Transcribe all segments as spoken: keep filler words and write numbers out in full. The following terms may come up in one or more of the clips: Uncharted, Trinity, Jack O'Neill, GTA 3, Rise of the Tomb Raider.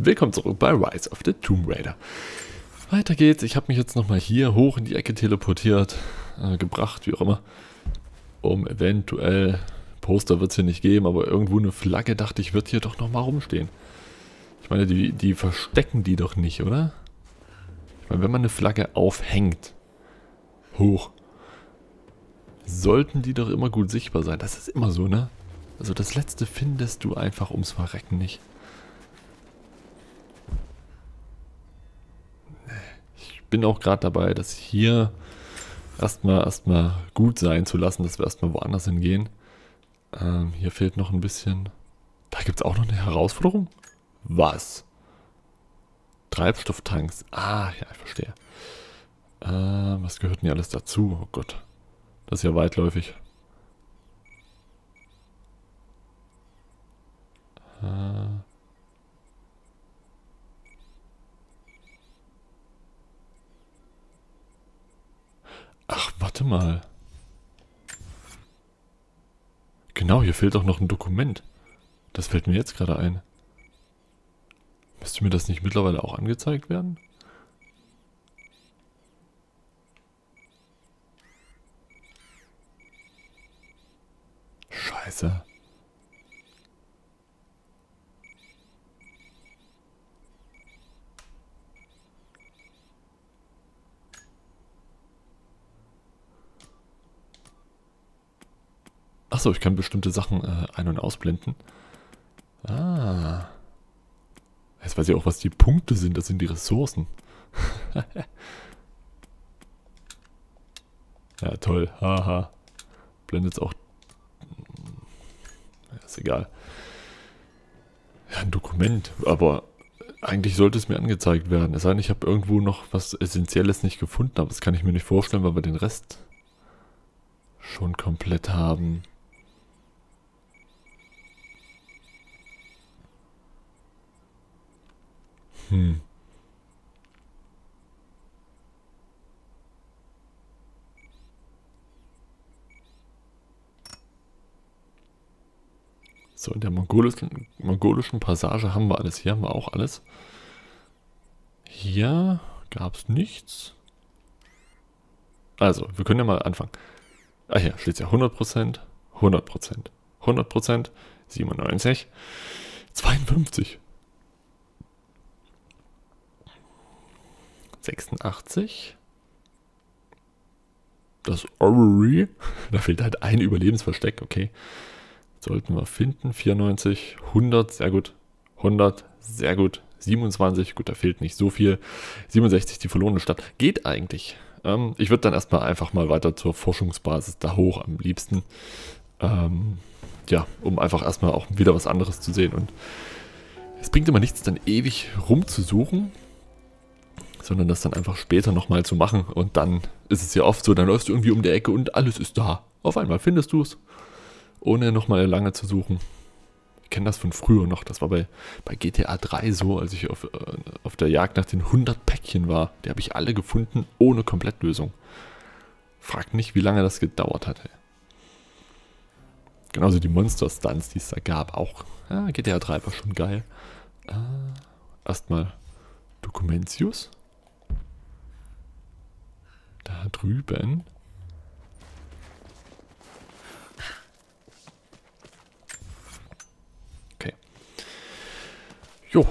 Willkommen zurück bei Rise of the Tomb Raider. Weiter geht's. Ich habe mich jetzt nochmal hier hoch in die Ecke teleportiert, äh, gebracht, wie auch immer. Um eventuell, Poster wird es hier nicht geben, aber irgendwo eine Flagge, dachte ich, wird hier doch nochmal rumstehen. Ich meine, die, die verstecken die doch nicht, oder? Ich meine, wenn man eine Flagge aufhängt, hoch, sollten die doch immer gut sichtbar sein. Das ist immer so, ne? Also das letzte findest du einfach ums Verrecken nicht. Ich bin auch gerade dabei, das hier erstmal erstmal gut sein zu lassen, dass wir erstmal woanders hingehen. Ähm, hier fehlt noch ein bisschen. Da gibt es auch noch eine Herausforderung? Was? Treibstofftanks. Ah, ja, ich verstehe. Ähm, was gehört denn hier alles dazu? Oh Gott. Das ist ja weitläufig. Ach, warte mal. Genau, hier fehlt auch noch ein Dokument. Das fällt mir jetzt gerade ein. Müsste mir das nicht mittlerweile auch angezeigt werden? Scheiße. Achso, ich kann bestimmte Sachen äh, ein- und ausblenden. Ah. Jetzt weiß ich auch, was die Punkte sind. Das sind die Ressourcen. Ja, toll. Haha. Blendet es auch. Ist egal. Ja, ein Dokument. Aber eigentlich sollte es mir angezeigt werden. Es sei denn, ich habe irgendwo noch was Essentielles nicht gefunden. Aber das kann ich mir nicht vorstellen, weil wir den Rest schon komplett haben. Hm. So, in der mongolischen, mongolischen Passage haben wir alles. Hier haben wir auch alles. Hier gab es nichts. Also, wir können ja mal anfangen. Ah, hier steht es ja hundert Prozent, hundert Prozent, hundert Prozent, siebenundneunzig, zweiundfünfzig. sechsundachtzig. Das Orrery. Da fehlt halt ein Überlebensversteck. Okay. Sollten wir finden. vierundneunzig. hundert. Sehr gut. hundert. Sehr gut. siebenundzwanzig. Gut, da fehlt nicht so viel. siebenundsechzig. Die verlorene Stadt. Geht eigentlich. Ähm, ich würde dann erstmal einfach mal weiter zur Forschungsbasis da hoch am liebsten. Ähm, ja, um einfach erstmal auch wieder was anderes zu sehen. Und es bringt immer nichts, dann ewig rumzusuchen, sondern das dann einfach später nochmal zu machen. Und dann ist es ja oft so, dann läufst du irgendwie um die Ecke und alles ist da. Auf einmal findest du es, ohne nochmal lange zu suchen. Ich kenne das von früher noch, das war bei, bei G T A drei so, als ich auf, äh, auf der Jagd nach den hundert Päckchen war. Die habe ich alle gefunden, ohne Komplettlösung. Frag nicht, wie lange das gedauert hat. Ey. Genauso die Monster-Stunts, die es da gab, auch. Ja, G T A drei war schon geil. Äh, Erstmal Documentius. Da drüben. Okay. Jo.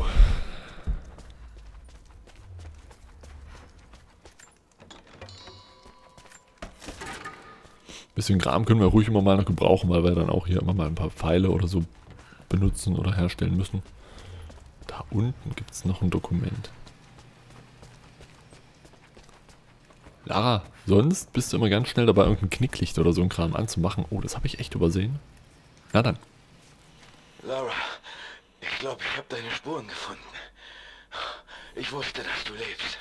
Bisschen Kram können wir ruhig immer mal noch gebrauchen, weil wir dann auch hier immer mal ein paar Pfeile oder so benutzen oder herstellen müssen. Da unten gibt es noch ein Dokument. Lara, sonst bist du immer ganz schnell dabei, irgendein Knicklicht oder so ein Kram anzumachen. Oh, das habe ich echt übersehen. Na dann. Lara, ich glaube, ich habe deine Spuren gefunden. Ich wusste, dass du lebst.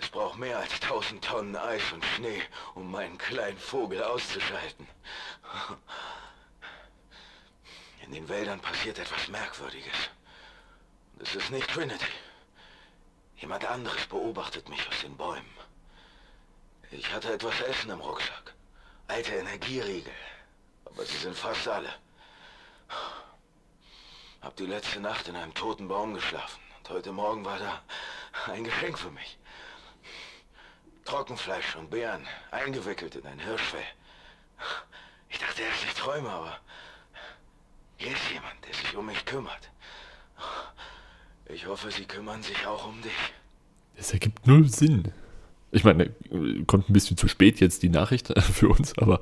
Es braucht mehr als tausend Tonnen Eis und Schnee, um meinen kleinen Vogel auszuschalten. In den Wäldern passiert etwas Merkwürdiges. Und es ist nicht Trinity. Jemand anderes beobachtet mich aus den Bäumen. Ich hatte etwas Essen im Rucksack. Alte Energieriegel. Aber sie sind fast alle. Hab die letzte Nacht in einem toten Baum geschlafen. Und heute Morgen war da ein Geschenk für mich. Trockenfleisch und Beeren, eingewickelt in ein Hirschfell. Ich dachte erst, ich träume, aber hier ist jemand, der sich um mich kümmert. Ich hoffe, sie kümmern sich auch um dich. Es ergibt null Sinn. Ich meine, kommt ein bisschen zu spät jetzt die Nachricht für uns, aber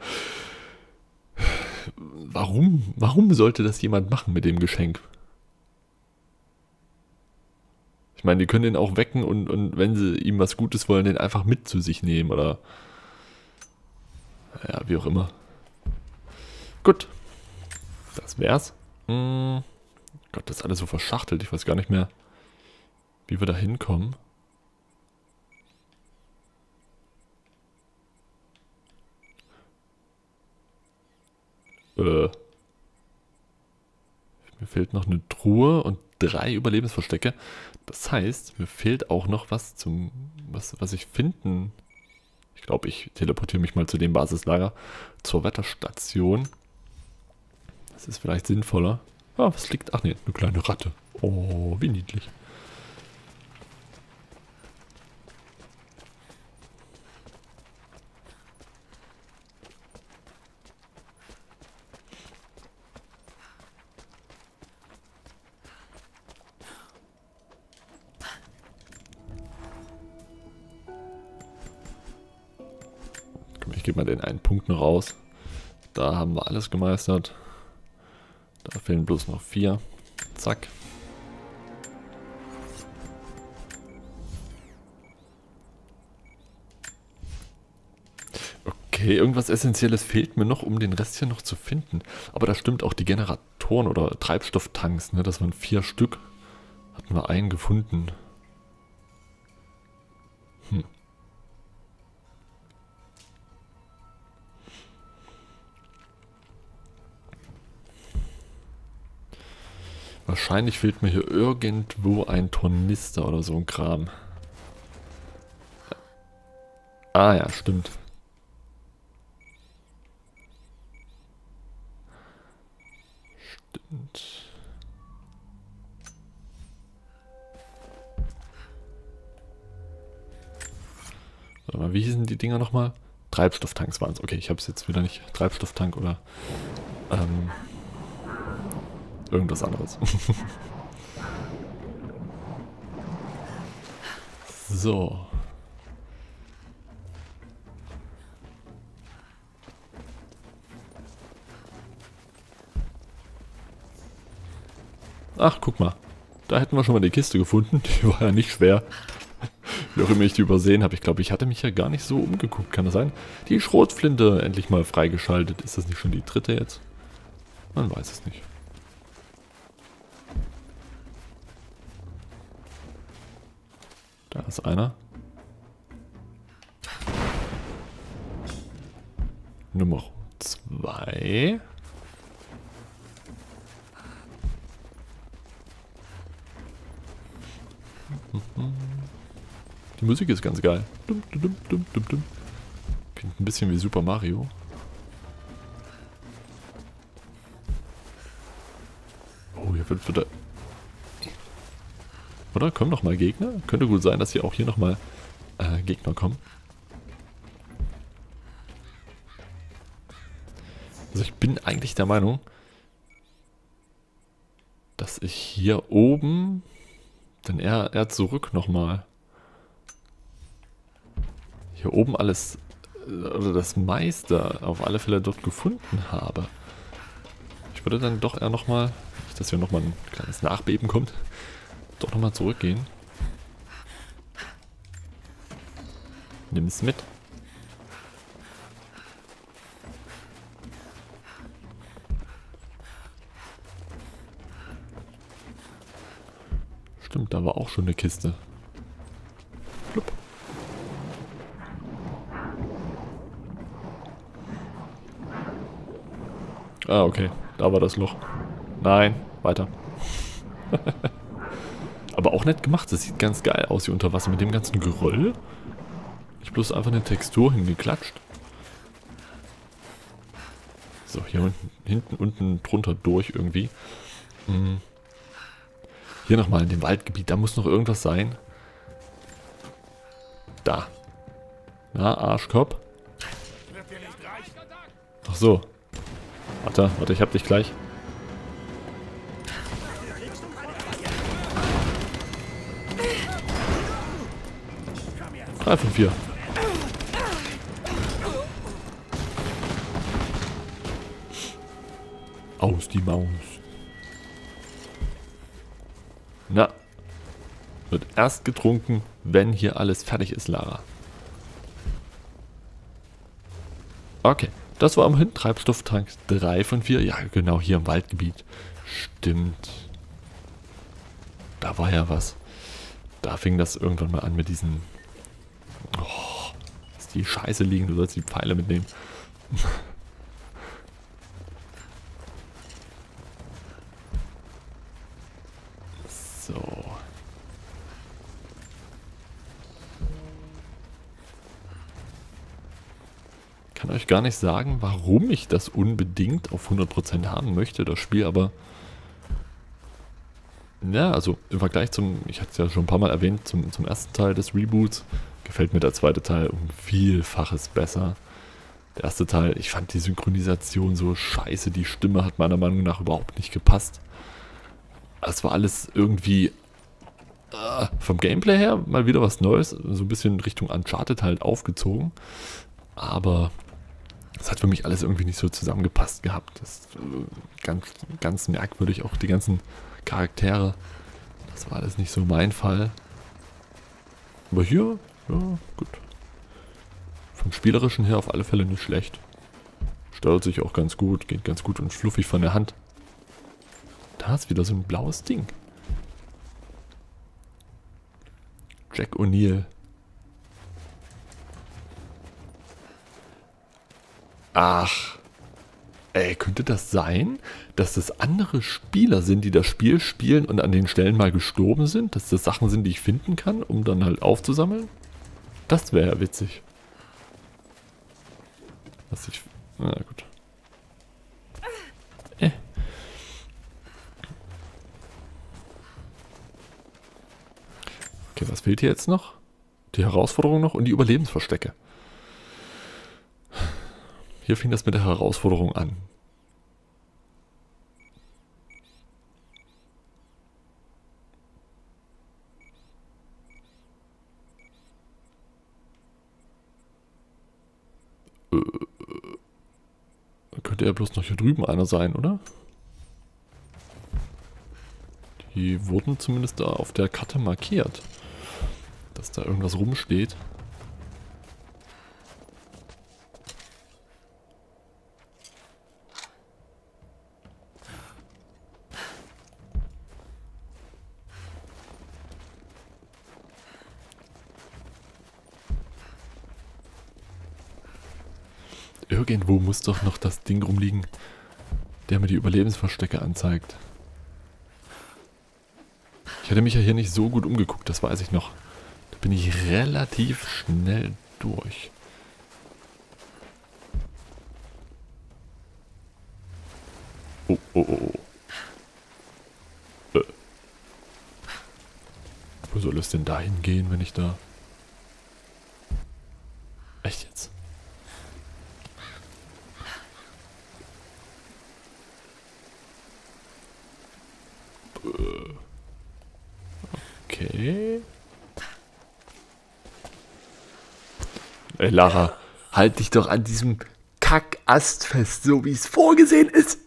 warum, warum sollte das jemand machen mit dem Geschenk? Ich meine, die können ihn auch wecken und, und wenn sie ihm was Gutes wollen, den einfach mit zu sich nehmen oder ja, wie auch immer. Gut, das wär's. Hm. Gott, das ist alles so verschachtelt. Ich weiß gar nicht mehr, wie wir da hinkommen. Äh. Mir fehlt noch eine Truhe und drei Überlebensverstecke. Das heißt, mir fehlt auch noch was zum, was, was ich finden. Ich glaube, ich teleportiere mich mal zu dem Basislager, zur Wetterstation. Das ist vielleicht sinnvoller. Ah, was liegt? Ach ne, eine kleine Ratte. Oh, wie niedlich. Komm, ich gebe mal den einen Punkt noch raus. Da haben wir alles gemeistert. Da fehlen bloß noch vier. Zack. Okay, irgendwas Essentielles fehlt mir noch, um den Rest hier noch zu finden. Aber da stimmt auch die Generatoren oder Treibstofftanks, ne? Das waren vier Stück. Hatten wir einen gefunden. Hm. Wahrscheinlich fehlt mir hier irgendwo ein Tornister oder so ein Kram. Ah ja, stimmt. Stimmt. Warte mal, wie hießen die Dinger nochmal? Treibstofftanks waren es. Okay, ich habe es jetzt wieder nicht. Treibstofftank oder... Ähm, irgendwas anderes. So. Ach, guck mal. Da hätten wir schon mal die Kiste gefunden. Die war ja nicht schwer. Wie auch immer ich die übersehen habe. Ich glaube, ich hatte mich ja gar nicht so umgeguckt. Kann das sein? Die Schrotflinte endlich mal freigeschaltet. Ist das nicht schon die dritte jetzt? Man weiß es nicht. Da ist einer. Nummer zwei. Die Musik ist ganz geil. Dum, dum, dum, dum, dum. Klingt ein bisschen wie Super Mario. Oh, hier wird wieder... Oder? Kommen nochmal Gegner? Könnte gut sein, dass hier auch hier nochmal äh, Gegner kommen. Also ich bin eigentlich der Meinung, dass ich hier oben, denn er, er zurück nochmal, hier oben alles, oder das meiste auf alle Fälle dort gefunden habe. Ich würde dann doch eher nochmal, dass hier nochmal ein kleines Nachbeben kommt, doch nochmal zurückgehen. Nimm es mit. Stimmt, da war auch schon eine Kiste. Plupp. Ah, okay. Da war das Loch. Nein, weiter. Aber auch nett gemacht, das sieht ganz geil aus hier unter Wasser mit dem ganzen Geröll. Ich bloß einfach eine Textur hingeklatscht. So, hier hinten, hinten unten drunter durch irgendwie. Hier nochmal in dem Waldgebiet. Da muss noch irgendwas sein. Da. Na, Arschkopf. Ach so. Warte, warte, ich hab dich gleich. Drei von vier. Aus die Maus. Na. Wird erst getrunken, wenn hier alles fertig ist, Lara. Okay. Das war immerhin Treibstofftank drei von vier. Ja, genau, hier im Waldgebiet. Stimmt. Da war ja was. Da fing das irgendwann mal an mit diesen... Oh, dass die Scheiße liegen. Du sollst die Pfeile mitnehmen. So. Ich kann euch gar nicht sagen, warum ich das unbedingt auf hundert Prozent haben möchte, das Spiel, aber ja, also im Vergleich zum, ich hatte es ja schon ein paar Mal erwähnt, zum, zum ersten Teil des Reboots, gefällt mir der zweite Teil um Vielfaches besser. Der erste Teil, ich fand die Synchronisation so scheiße, die Stimme hat meiner Meinung nach überhaupt nicht gepasst. Es war alles irgendwie äh, vom Gameplay her mal wieder was Neues, so ein bisschen Richtung Uncharted halt aufgezogen, aber... Das hat für mich alles irgendwie nicht so zusammengepasst gehabt. Das ist ganz, ganz merkwürdig, auch die ganzen Charaktere. Das war alles nicht so mein Fall. Aber hier, ja, gut. Vom Spielerischen her auf alle Fälle nicht schlecht. Steuert sich auch ganz gut, geht ganz gut und fluffig von der Hand. Da ist wieder so ein blaues Ding. Jack O'Neill. Ach, ey, könnte das sein, dass das andere Spieler sind, die das Spiel spielen und an den Stellen mal gestorben sind? Dass das Sachen sind, die ich finden kann, um dann halt aufzusammeln? Das wäre ja witzig. Was ich... Na gut. Äh. Okay, was fehlt hier jetzt noch? Die Herausforderung noch und die Überlebensverstecke. Hier fing das mit der Herausforderung an. Äh, könnte ja bloß noch hier drüben einer sein, oder? Die wurden zumindest da auf der Karte markiert, dass da irgendwas rumsteht. Irgendwo muss doch noch das Ding rumliegen, der mir die Überlebensverstecke anzeigt. Ich hatte mich ja hier nicht so gut umgeguckt, das weiß ich noch. Da bin ich relativ schnell durch. Oh, oh, oh. Äh. Wo soll es denn dahin gehen, wenn ich da... Echt jetzt? Okay. Ey Lara, halt dich doch an diesem Kackast fest, so wie es vorgesehen ist.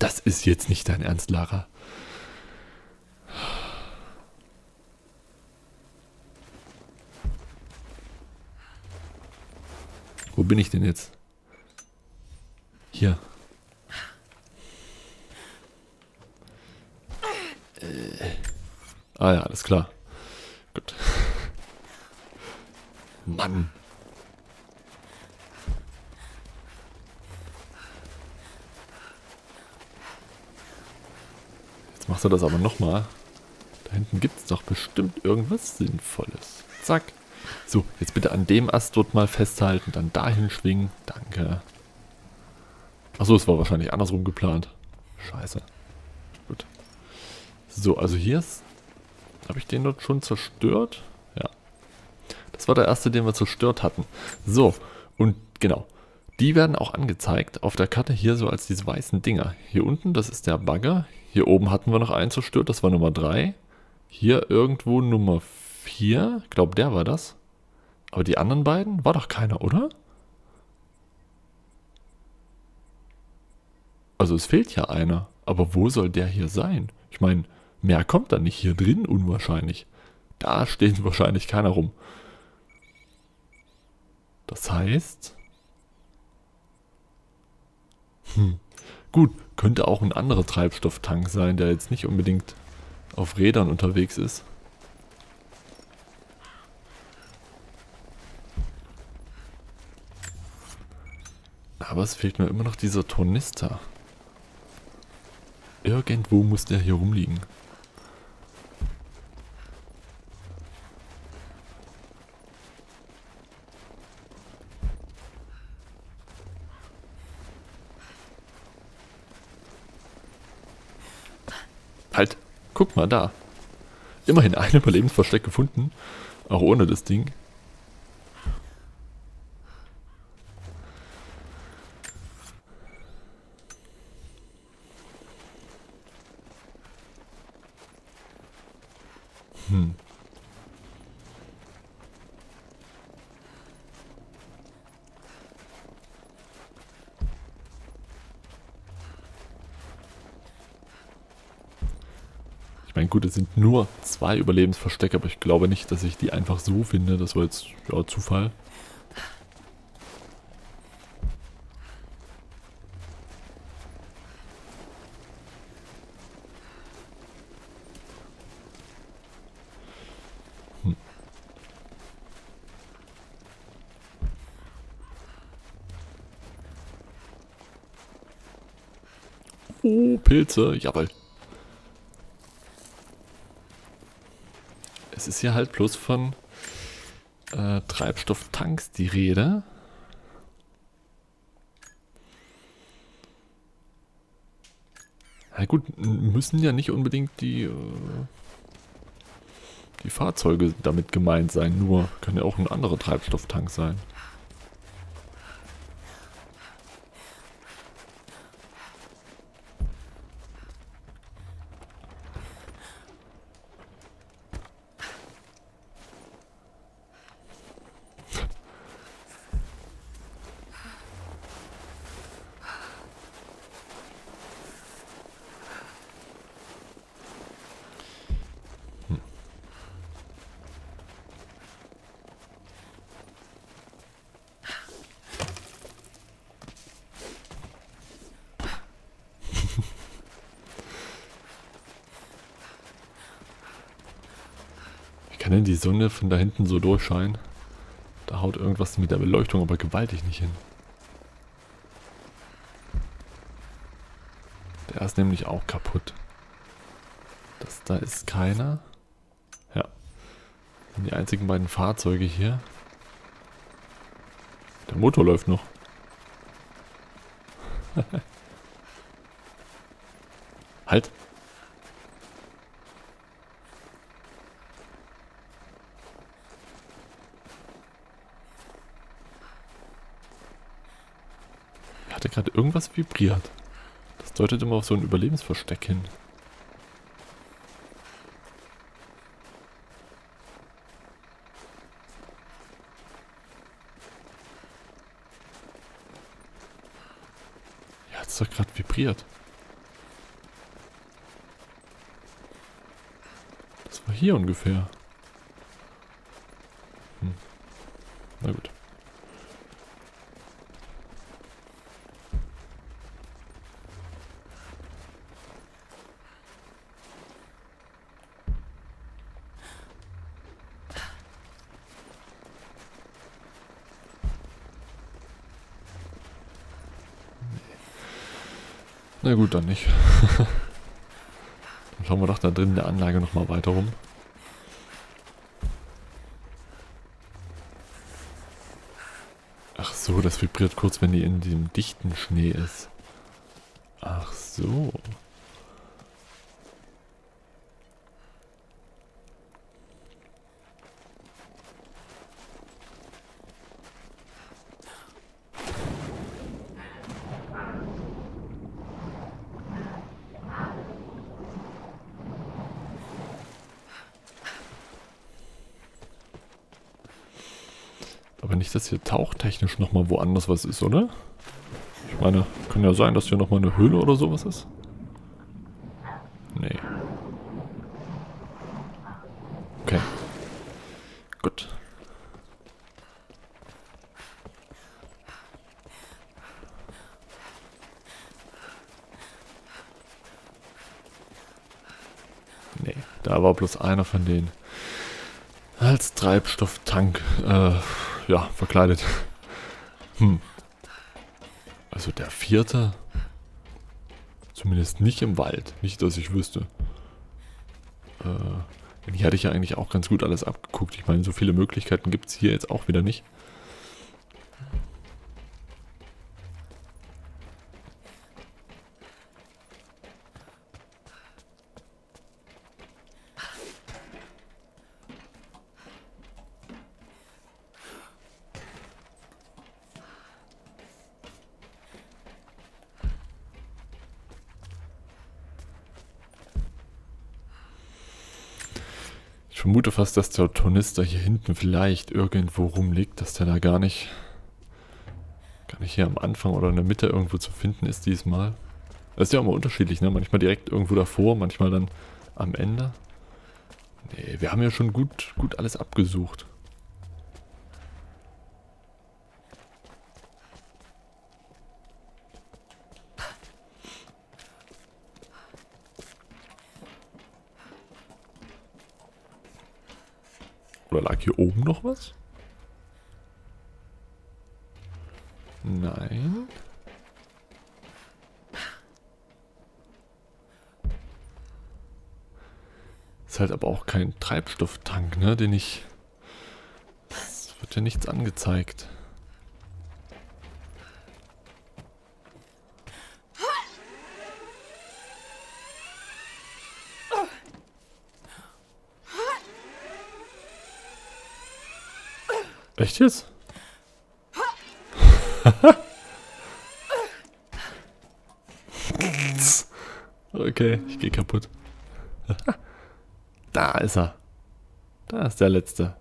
Das ist jetzt nicht dein Ernst, Lara. Wo bin ich denn jetzt? Hier. Ah ja, alles klar. Gut. Mann. Jetzt machst du das aber nochmal. Da hinten gibt es doch bestimmt irgendwas Sinnvolles. Zack. So, jetzt bitte an dem Ast dort mal festhalten, dann dahin schwingen. Danke. Achso, es war wahrscheinlich andersrum geplant. Scheiße. Gut. So, also hier ist... Habe ich den dort schon zerstört? Ja. Das war der erste, den wir zerstört hatten. So, und genau. Die werden auch angezeigt auf der Karte hier so als diese weißen Dinger. Hier unten, das ist der Bagger. Hier oben hatten wir noch einen zerstört, das war Nummer drei. Hier irgendwo Nummer vier. Ich glaube, der war das. Aber die anderen beiden war doch keiner, oder? Also es fehlt ja einer. Aber wo soll der hier sein? Ich meine, mehr kommt da nicht. Hier drin unwahrscheinlich. Da steht wahrscheinlich keiner rum. Das heißt... Hm. Gut, könnte auch ein anderer Treibstofftank sein, der jetzt nicht unbedingt auf Rädern unterwegs ist. Aber es fehlt mir immer noch dieser Tornister. Irgendwo muss der hier rumliegen. Halt, guck mal da. Immerhin ein Überlebensversteck gefunden. Auch ohne das Ding. Hm. Ich meine, gut, es sind nur zwei Überlebensverstecke, aber ich glaube nicht, dass ich die einfach so finde. Das war jetzt ja, Zufall. Hm. Oh, Pilze, jawohl. Es ist hier halt bloß von äh, Treibstofftanks die Rede. Na gut, müssen ja nicht unbedingt die, äh, die Fahrzeuge damit gemeint sein, nur kann ja auch ein anderer Treibstofftank sein. Kann denn die Sonne von da hinten so durchscheinen? Da haut irgendwas mit der Beleuchtung aber gewaltig nicht hin. Der ist nämlich auch kaputt. Das da ist keiner. Ja. Das sind die einzigen beiden Fahrzeuge hier. Der Motor läuft noch. Halt! Hat irgendwas vibriert. Das deutet immer auf so ein Überlebensversteck hin. Ja, hat es doch gerade vibriert. Das war hier ungefähr. Hm. Na gut. Na gut, dann nicht. Dann schauen wir doch da drin in der Anlage nochmal weiter rum. Ach so, das vibriert kurz, wenn die in dem dichten Schnee ist. Ach so. Aber nicht, dass hier tauchtechnisch nochmal woanders was ist, oder? Ich meine, kann ja sein, dass hier nochmal eine Höhle oder sowas ist. Nee. Okay. Gut. Nee, da war bloß einer von denen als Treibstofftank, äh, ja, verkleidet. Hm. Also der vierte? Zumindest nicht im Wald. Nicht, dass ich wüsste. Äh, hier hatte ich ja eigentlich auch ganz gut alles abgeguckt. Ich meine, so viele Möglichkeiten gibt es hier jetzt auch wieder nicht. Ich vermute fast, dass der Tornister hier hinten vielleicht irgendwo rumliegt, dass der da gar nicht, gar nicht hier am Anfang oder in der Mitte irgendwo zu finden ist diesmal. Das ist ja auch mal unterschiedlich, ne? Manchmal direkt irgendwo davor, manchmal dann am Ende. Nee, wir haben ja schon gut, gut alles abgesucht. Oder lag hier oben noch was? Nein. Ist halt aber auch kein Treibstofftank, ne? Den ich... Es wird ja nichts angezeigt. Echt jetzt? Okay, ich gehe kaputt. Da ist er. Da ist der letzte.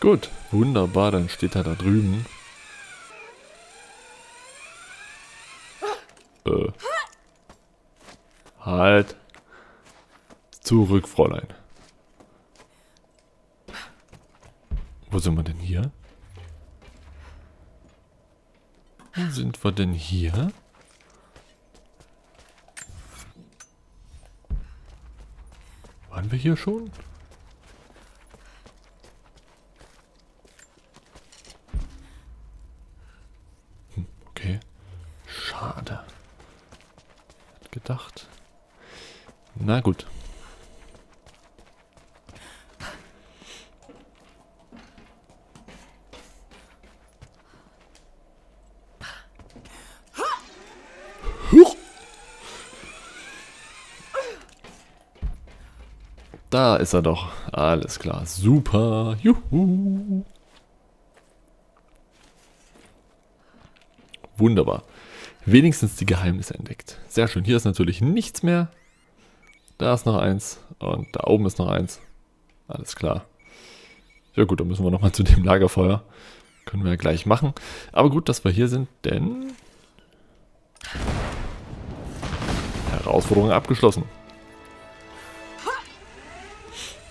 Gut, wunderbar, dann steht er da drüben. Äh. Halt. Zurück, Fräulein. Wo sind wir denn hier? Wo sind wir denn hier? Waren wir hier schon? Hm, okay. Schade. Gedacht. Na gut. Da ist er doch. Alles klar. Super. Juhu. Wunderbar. Wenigstens die Geheimnisse entdeckt. Sehr schön. Hier ist natürlich nichts mehr. Da ist noch eins. Und da oben ist noch eins. Alles klar. Ja gut, dann müssen wir nochmal zu dem Lagerfeuer. Können wir ja gleich machen. Aber gut, dass wir hier sind, denn... Herausforderung abgeschlossen.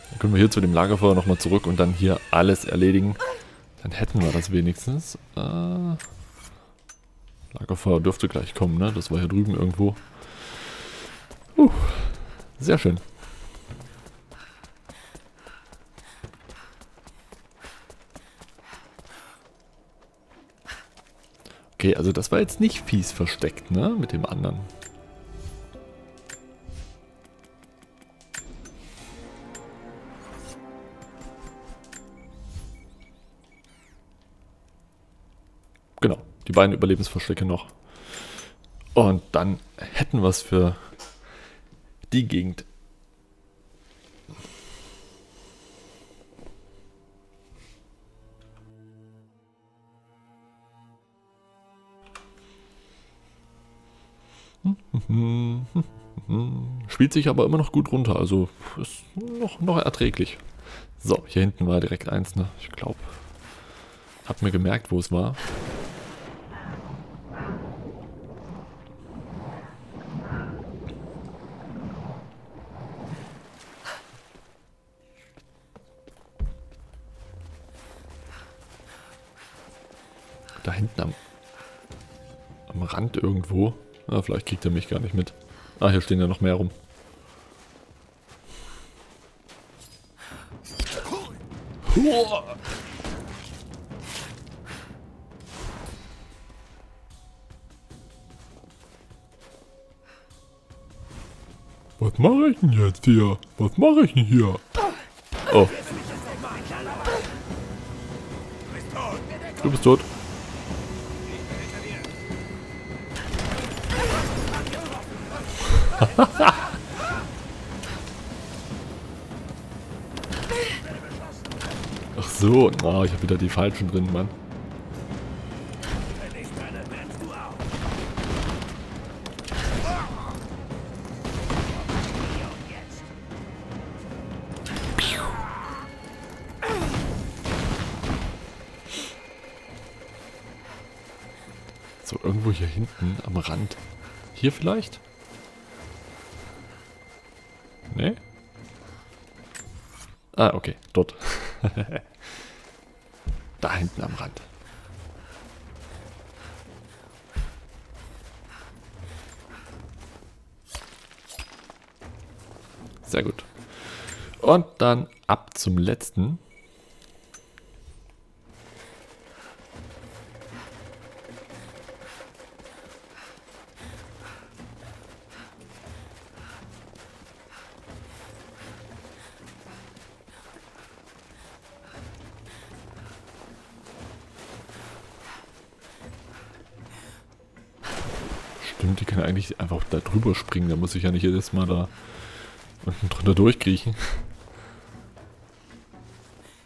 Dann können wir hier zu dem Lagerfeuer nochmal zurück und dann hier alles erledigen. Dann hätten wir das wenigstens. Äh... Lagerfeuer dürfte gleich kommen, ne? Das war hier drüben irgendwo. Uh, sehr schön. Okay, also das war jetzt nicht fies versteckt, ne? Mit dem anderen. Genau. Die beiden Überlebensverstecke noch. Und dann hätten wir es für die Gegend. Spielt sich aber immer noch gut runter, also ist noch, noch erträglich. So, hier hinten war direkt eins, ne? Ich glaube, hab mir gemerkt, wo es war. Da hinten am, am Rand irgendwo. Ah, vielleicht kriegt er mich gar nicht mit. Ah, hier stehen ja noch mehr rum. Uah. Was mache ich denn jetzt hier? Was mache ich denn hier? Oh. Du bist tot. Ach so, oh, ich habe wieder die falschen drin, Mann. So, irgendwo hier hinten am Rand. Hier vielleicht? Nee? Ah, okay, dort. Da hinten am Rand. Sehr gut. Und dann ab zum letzten. Die kann eigentlich einfach da drüber springen, da muss ich ja nicht jedes Mal da unten drunter durchkriechen.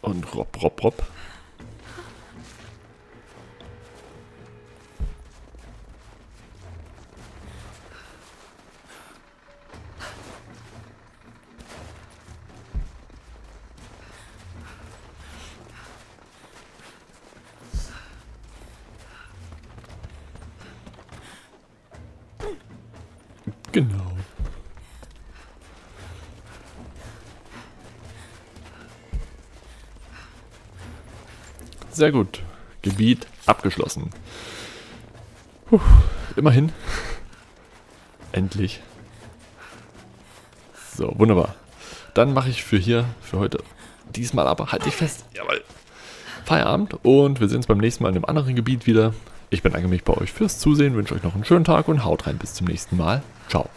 Und ropp, ropp, ropp. Genau. Sehr gut. Gebiet abgeschlossen. Puh, immerhin. Endlich. So, wunderbar. Dann mache ich für hier, für heute, diesmal aber, halt dich fest, jawohl, Feierabend. Und wir sehen uns beim nächsten Mal in einem anderen Gebiet wieder. Ich bedanke mich bei euch fürs Zusehen, wünsche euch noch einen schönen Tag und haut rein, bis zum nächsten Mal. Ciao.